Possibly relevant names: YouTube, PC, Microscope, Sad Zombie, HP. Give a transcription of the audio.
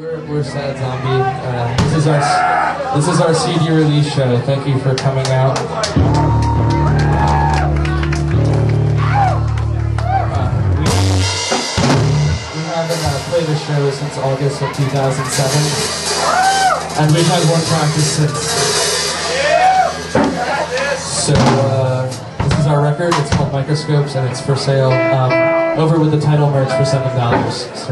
We're Sad Zombie. This is our CD release show. Thank you for coming out. We haven't played a show since August of 2007, and we've had one practice since. So this is our record. It's called Microscopes, and it's for sale over with the title merch for $7. So.